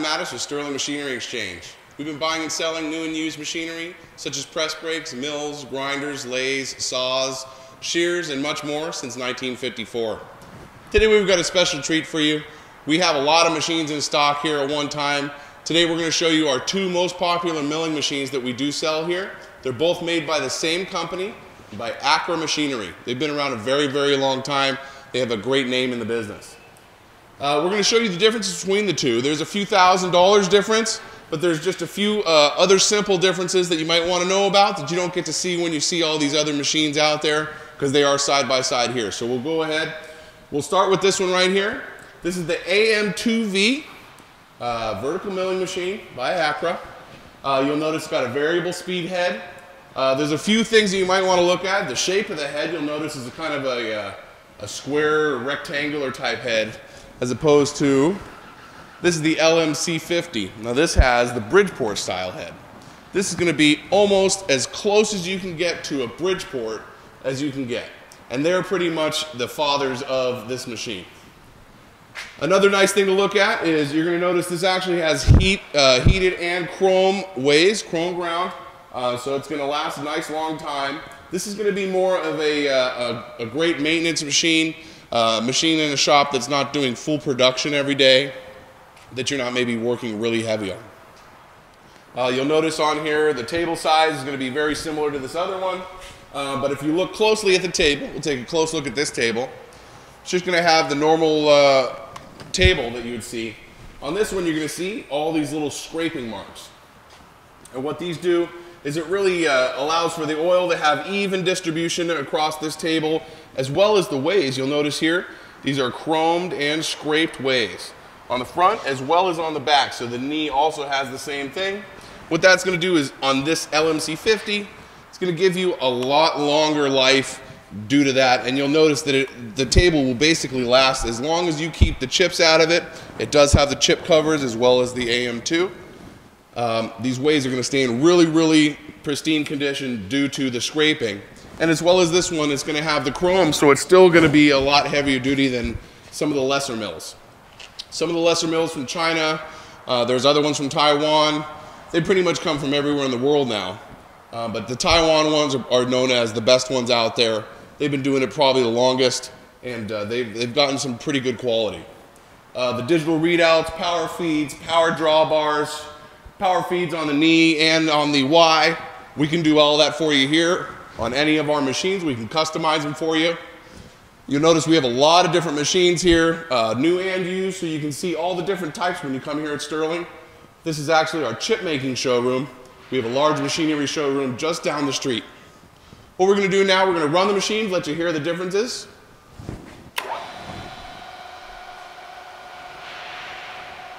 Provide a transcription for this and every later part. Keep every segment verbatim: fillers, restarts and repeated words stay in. matters with Sterling Machinery Exchange. We've been buying and selling new and used machinery, such as press brakes, mills, grinders, lathes, saws, shears, and much more since nineteen fifty-four. Today we've got a special treat for you. We have a lot of machines in stock here at one time. Today we're going to show you our two most popular milling machines that we do sell here. They're both made by the same company, by Acra Machinery. They've been around a very, very long time. They have a great name in the business. Uh, we're going to show you the difference between the two. There's a few thousand dollars difference, but there's just a few uh, other simple differences that you might want to know about that you don't get to see when you see all these other machines out there, because they are side by side here. So we'll go ahead. We'll start with this one right here. This is the A M two V uh, vertical milling machine by Acra. Uh, you'll notice it's got a variable speed head. Uh, there's a few things that you might want to look at. The shape of the head, you'll notice, is a kind of a, uh, a square, rectangular type head, as opposed to, this is the L M C fifty. Now this has the Bridgeport style head. This is going to be almost as close as you can get to a Bridgeport as you can get. And they're pretty much the fathers of this machine. Another nice thing to look at is you're going to notice this actually has heat, uh, heated and chrome ways, chrome ground. Uh, so it's going to last a nice long time. This is going to be more of a, uh, a, a great maintenance machine, uh, machine in a shop that's not doing full production every day, that you're not maybe working really heavy on. Uh, you'll notice on here the table size is going to be very similar to this other one, uh, but if you look closely at the table, we'll take a close look at this table, it's just going to have the normal uh, table that you would see. On this one you're going to see all these little scraping marks, and what these do is it really uh, allows for the oil to have even distribution across this table, as well as the ways. You'll notice here, these are chromed and scraped ways on the front as well as on the back, so the knee also has the same thing. What that's going to do is, on this L M C fifty, it's going to give you a lot longer life due to that, and you'll notice that it, the table will basically last as long as you keep the chips out of it. It does have the chip covers as well as the A M two. Um, these ways are going to stay in really, really pristine condition due to the scraping. And as well as this one, it's going to have the chrome, so it's still going to be a lot heavier duty than some of the lesser mills. Some of the lesser mills from China, uh, there's other ones from Taiwan. They pretty much come from everywhere in the world now. Uh, but the Taiwan ones are, are known as the best ones out there. They've been doing it probably the longest, and uh, they've, they've gotten some pretty good quality. Uh, the digital readouts, power feeds, power draw bars, power feeds on the knee and on the Y. We can do all that for you here on any of our machines. We can customize them for you. You'll notice we have a lot of different machines here, uh, new and used, so you can see all the different types when you come here at Sterling. This is actually our chip making showroom. We have a large machinery showroom just down the street. What we're going to do now, we're going to run the machines, let you hear the differences.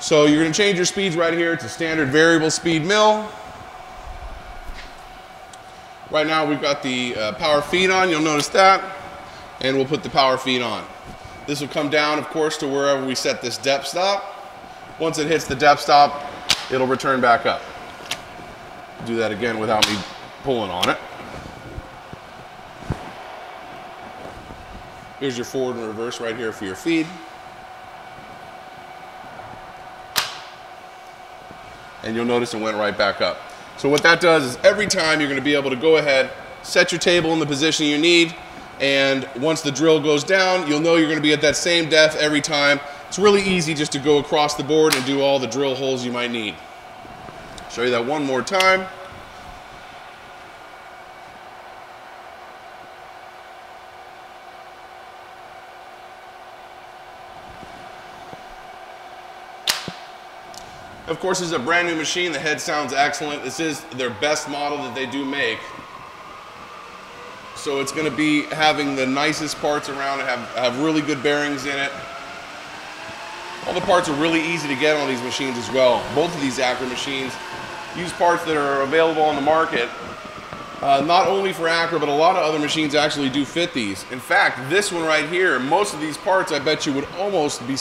So you're going to change your speeds right here. It's a standard variable speed mill. Right now we've got the uh, power feed on, you'll notice that. And we'll put the power feed on. This will come down, of course, to wherever we set this depth stop. Once it hits the depth stop, it'll return back up. Do that again without me pulling on it. Here's your forward and reverse right here for your feed. And you'll notice it went right back up. So what that does is every time you're going to be able to go ahead, set your table in the position you need, and once the drill goes down, you'll know you're going to be at that same depth every time. It's really easy just to go across the board and do all the drill holes you might need. Show you that one more time. Of course, this is a brand new machine. The head sounds excellent. This is their best model that they do make. So it's going to be having the nicest parts around and have, have really good bearings in it. All the parts are really easy to get on these machines as well. Both of these Acra machines use parts that are available on the market. Uh, not only for Acra, but a lot of other machines actually do fit these. In fact, this one right here, most of these parts I bet you would almost be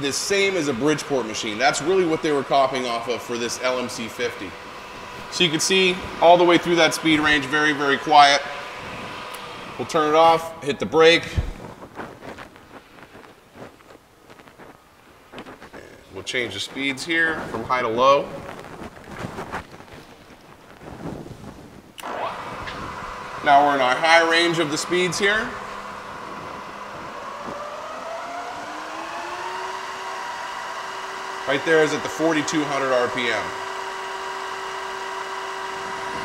the same as a Bridgeport machine. That's really what they were copying off of for this L M C fifty. So you can see all the way through that speed range, very, very quiet. We'll turn it off, hit the brake. change the speeds here from high to low. Now we're in our high range of the speeds here. Right there is at the forty-two hundred R P M.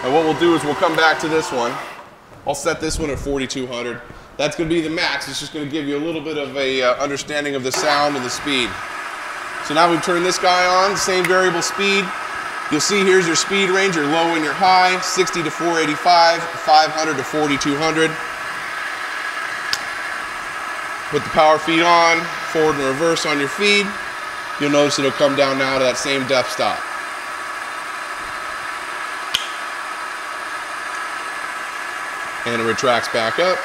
And what we'll do is we'll come back to this one. I'll set this one at forty-two hundred. That's going to be the max. It's just going to give you a little bit of a uh, understanding of the sound and the speed. So now we've turned this guy on, same variable speed. You'll see here's your speed range, your low and your high, sixty to four eighty-five, five hundred to forty-two hundred. Put the power feed on, forward and reverse on your feed. You'll notice it'll come down now to that same depth stop. And it retracts back up.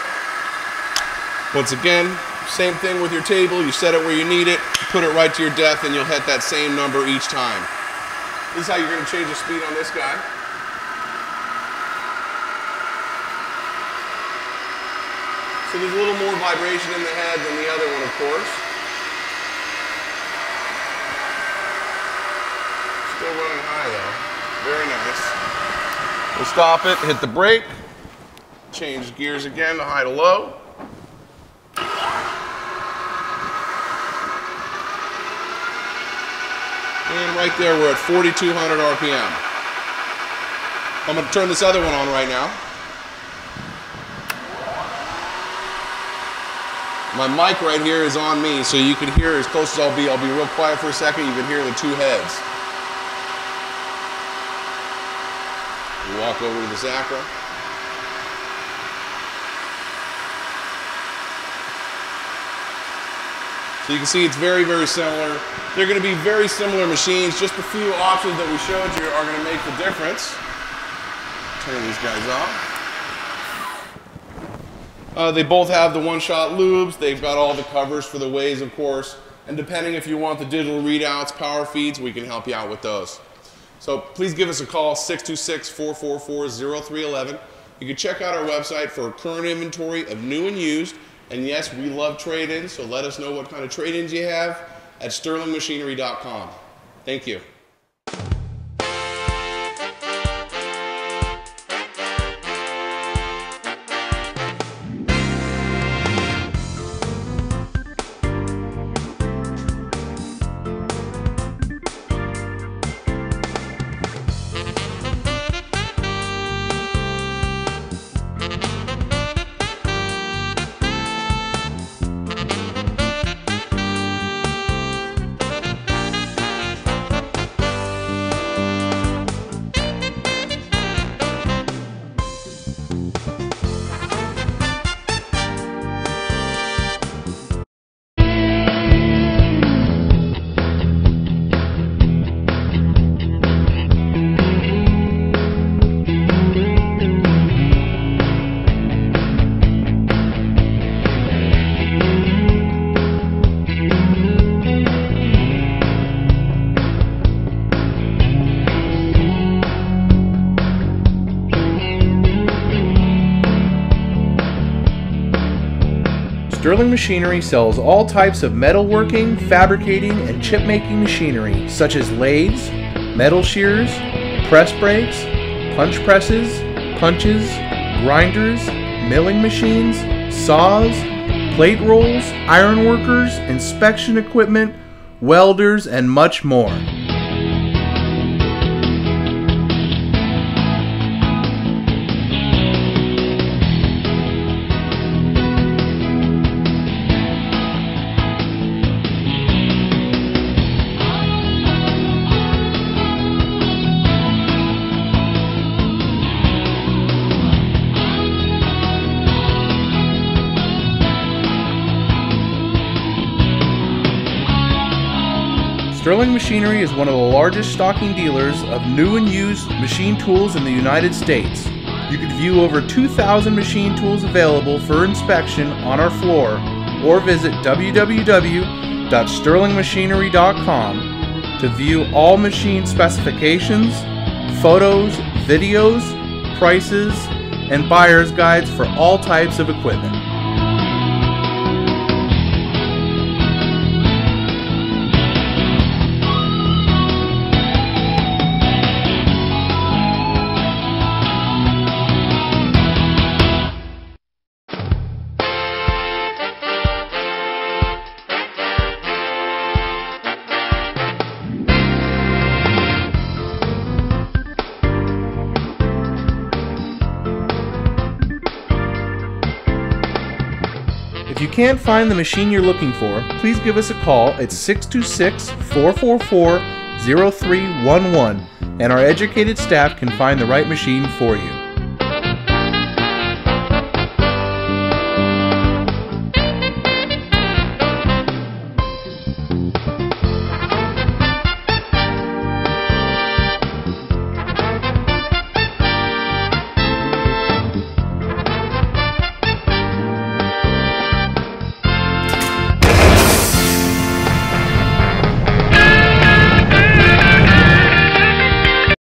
Once again, same thing with your table. You set it where you need it, put it right to your depth, and you'll hit that same number each time. This is how you're going to change the speed on this guy. So there's a little more vibration in the head than the other one, of course. Still running high though. Very nice. We'll stop it, hit the brake, change gears again to high to low. And right there we're at forty-two hundred R P M. I'm going to turn this other one on right now. My mic right here is on me, so you can hear as close as I'll be. I'll be real quiet for a second. You can hear the two heads. Walk over to this Acra. So you can see it's very, very similar. They're going to be very similar machines. Just the few options that we showed you are going to make the difference. Turn these guys off. Uh, they both have the one-shot lubes. They've got all the covers for the ways, of course. And depending if you want the digital readouts, power feeds, we can help you out with those. So please give us a call, six two six, four four four, zero three one one. You can check out our website for current inventory of new and used. And yes, we love trade-ins, so let us know what kind of trade-ins you have at sterling machinery dot com. Thank you. Sterling Machinery sells all types of metalworking, fabricating, and chip-making machinery, such as lathes, metal shears, press brakes, punch presses, punches, grinders, milling machines, saws, plate rolls, ironworkers, inspection equipment, welders, and much more. Sterling Machinery is one of the largest stocking dealers of new and used machine tools in the United States. You can view over two thousand machine tools available for inspection on our floor or visit w w w dot sterling machinery dot com to view all machine specifications, photos, videos, prices, and buyer's guides for all types of equipment. If you can't find the machine you're looking for, please give us a call at six two six, four four four, zero three one one and our educated staff can find the right machine for you.